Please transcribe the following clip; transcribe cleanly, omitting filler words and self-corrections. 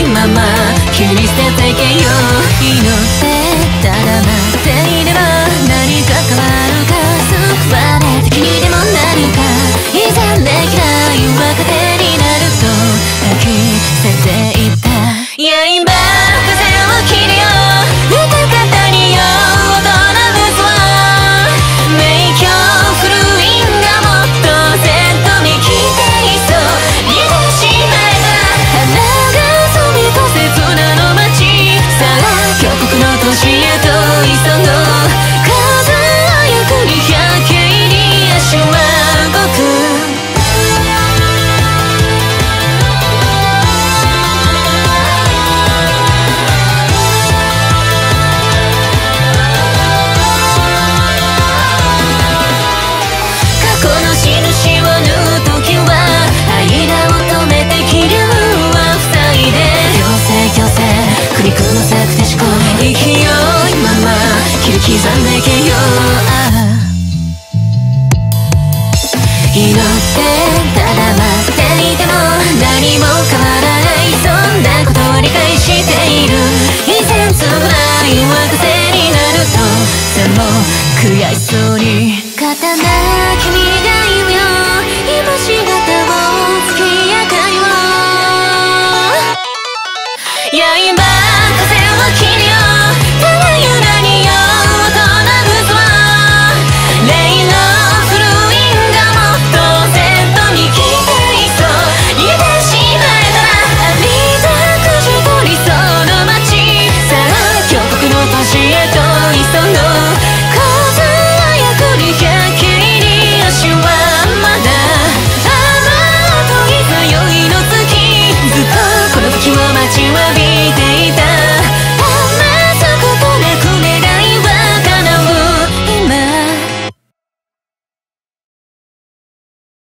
いまま切り捨てていけよ祈ってただ待っていれば何か変わるか救われた君でも何かいざできない若手になると抱き捨てていった刃風を切るよ刻んでけよ祈ってただ待っていても何も変わらないそんなことを理解している以前償い若手になるとでも悔しそう